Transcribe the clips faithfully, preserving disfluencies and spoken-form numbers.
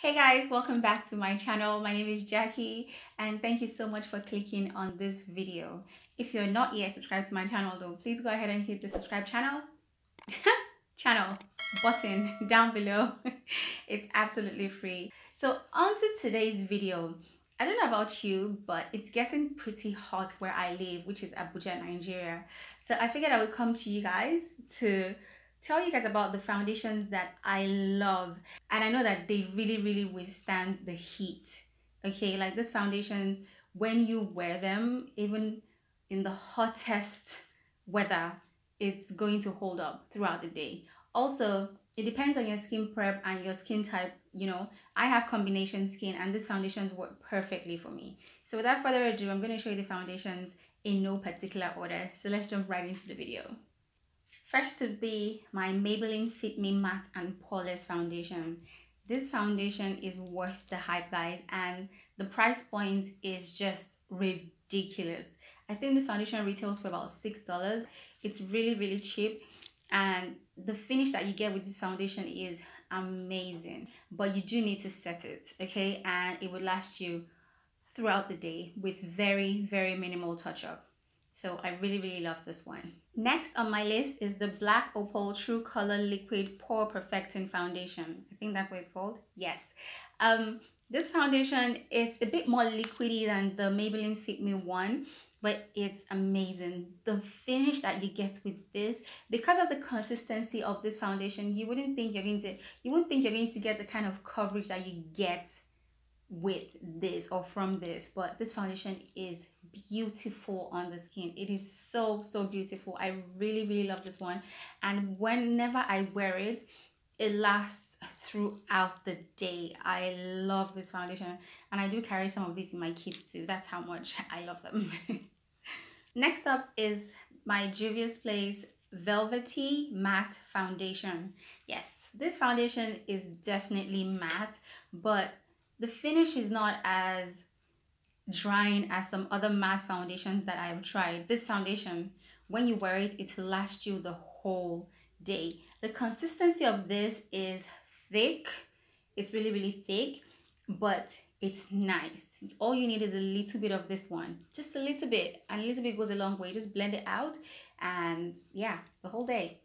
Hey guys, welcome back to my channel. My name is Jaqi and thank you so much for clicking on this video. If you're not yet subscribed to my channel though, please go ahead and hit the subscribe channel channel button down below. It's absolutely free. So on to today's video. I don't know about you, but it's getting pretty hot where I live, which is Abuja, Nigeria. So I figured I would come to you guys to tell you guys about the foundations that I love, and I know that they really really withstand the heat. Okay, like these foundations, when you wear them even in the hottest weather, it's going to hold up throughout the day. Also, it depends on your skin prep and your skin type. You know, I have combination skin and these foundations work perfectly for me. So without further ado, I'm going to show you the foundations in no particular order. So let's jump right into the video. First would be my Maybelline Fit Me Matte and Poreless foundation. This foundation is worth the hype, guys, and the price point is just ridiculous. I think this foundation retails for about six dollars. It's really, really cheap, and the finish that you get with this foundation is amazing, but you do need to set it, okay? And it will last you throughout the day with very, very minimal touch-up. So I really, really love this one. Next on my list is the Black Opal True Color Liquid Pore Perfecting Foundation. I think that's what it's called. Yes. Um, this foundation, it's a bit more liquidy than the Maybelline Fit Me one, but it's amazing. The finish that you get with this, because of the consistency of this foundation, you wouldn't think you're going to, you wouldn't think you're going to get the kind of coverage that you get with this or from this, but this foundation is beautiful on the skin. It is so so beautiful. I really really love this one, and whenever I wear it, it lasts throughout the day. I love this foundation, and I do carry some of these in my kit too. That's how much I love them. Next up is my Juvia's Place Velvety Matte Foundation. Yes, this foundation is definitely matte, but the finish is not as drying as some other matte foundations that I've tried. This foundation, when you wear it, it will last you the whole day. The consistency of this is thick. It's really, really thick, but it's nice. All you need is a little bit of this one. Just a little bit, and a little bit goes a long way. Just blend it out, and yeah, the whole day.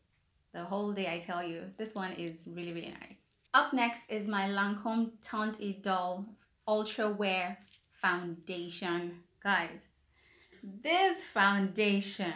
The whole day, I tell you. This one is really, really nice. Up next is my Lancôme Teint Idole Ultra Wear foundation. Guys, this foundation,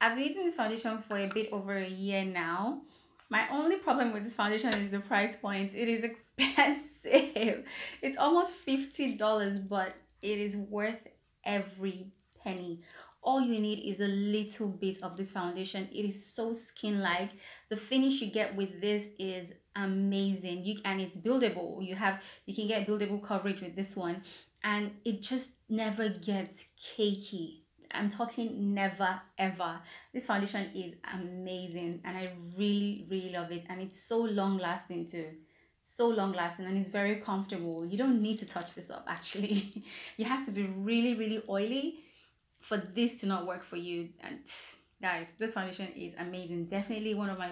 I've been using this foundation for a bit over a year now. My only problem with this foundation is the price point. It is expensive. It's almost fifty dollars, but it is worth every penny. All you need is a little bit of this foundation. It is so skin-like. The finish you get with this is amazing. You and it's buildable. You have you can get buildable coverage with this one, and it just never gets cakey. I'm talking never ever. This foundation is amazing, and I really really love it, and it's so long lasting too. So long lasting, and it's very comfortable. You don't need to touch this up actually. You have to be really really oily for this to not work for you. And guys, this foundation is amazing. Definitely one of my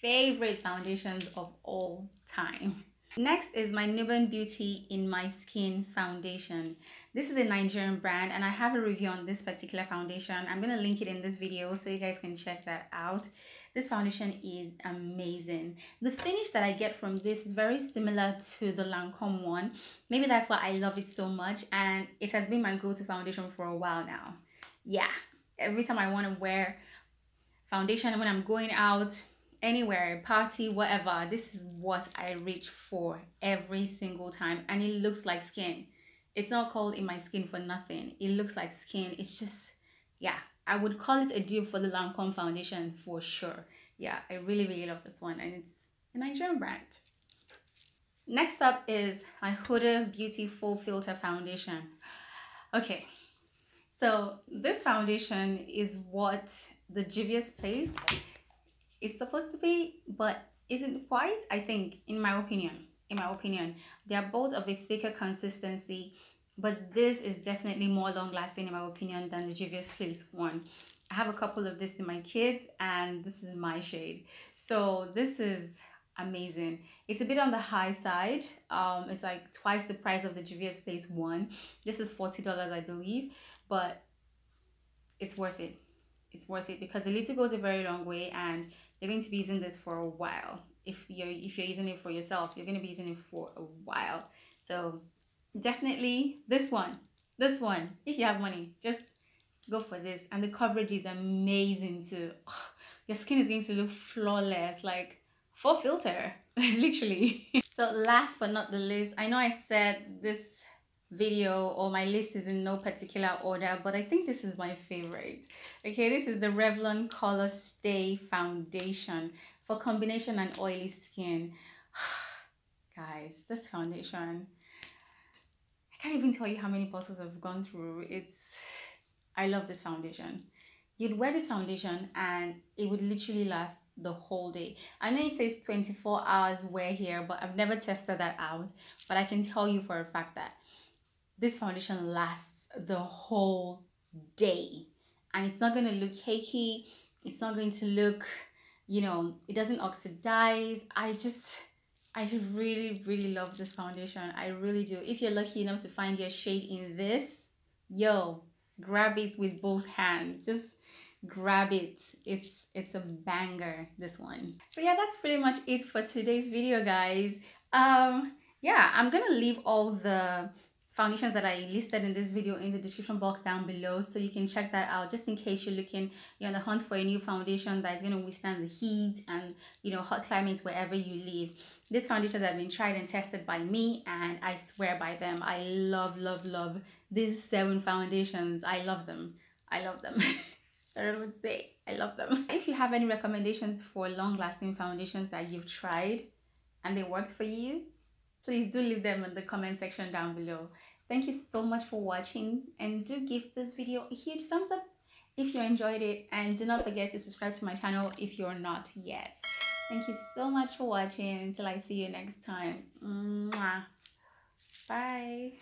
favorite foundations of all time. Next is my Nuban Beauty In My Skin foundation. This is a Nigerian brand, and I have a review on this particular foundation. I'm going to link it in this video so you guys can check that out. This foundation is amazing. The finish that I get from this is very similar to the Lancôme one. Maybe that's why I love it so much, and it has been my go-to foundation for a while now. Yeah, every time I want to wear foundation, when I'm going out anywhere, party, whatever, this is what I reach for every single time, and it looks like skin. It's not called In My Skin for nothing. It looks like skin. It's just, yeah, I would call it a dupe for the Lancôme foundation for sure. Yeah, I really really love this one, and it's a Nigerian brand. Next up is my Huda Beauty Full Filter foundation. Okay, so this foundation is what the Juvia's Place is supposed to be, but isn't quite. I think, in my opinion, in my opinion, they are both of a thicker consistency, but this is definitely more long-lasting in my opinion than the Juvia's Place one. I have a couple of this in my kits, and this is my shade. So this is amazing. It's a bit on the high side. Um, it's like twice the price of the Juvia's Place one. This is forty dollars, I believe, but it's worth it. It's worth it because a little goes a very long way, and you're going to be using this for a while. If you're if you're using it for yourself, you're going to be using it for a while. So definitely this one, this one. If you have money, just go for this. And the coverage is amazing too. Oh, your skin is going to look flawless, like full filter, literally. So last but not the least, I know I said this video or my list is in no particular order, but I think this is my favorite. Okay, this is the Revlon Colorstay foundation for combination and oily skin. Guys, this foundation, I can't even tell you how many bottles I've gone through. It's, I love this foundation. You'd wear this foundation and it would literally last the whole day. I know it says twenty-four hours wear here, but I've never tested that out, but I can tell you for a fact that this foundation lasts the whole day, and it's not going to look cakey. It's not going to look, you know, it doesn't oxidize. I just, I really, really love this foundation. I really do. If you're lucky enough to find your shade in this, yo, grab it with both hands. Just grab it. It's, it's a banger, this one. So yeah, that's pretty much it for today's video, guys. Um, yeah, I'm going to leave all the foundations that I listed in this video in the description box down below, so you can check that out, just in case you're looking, you're on the hunt for a new foundation that is going to withstand the heat and, you know, hot climates wherever you live. These foundations have been tried and tested by me, and I swear by them. I love, love, love these seven foundations. I love them. I love them. I would say I love them. If you have any recommendations for long-lasting foundations that you've tried and they worked for you, please do leave them in the comment section down below. Thank you so much for watching, and do give this video a huge thumbs up if you enjoyed it, and do not forget to subscribe to my channel if you're not yet. Thank you so much for watching. Until I see you next time. Mwah. Bye.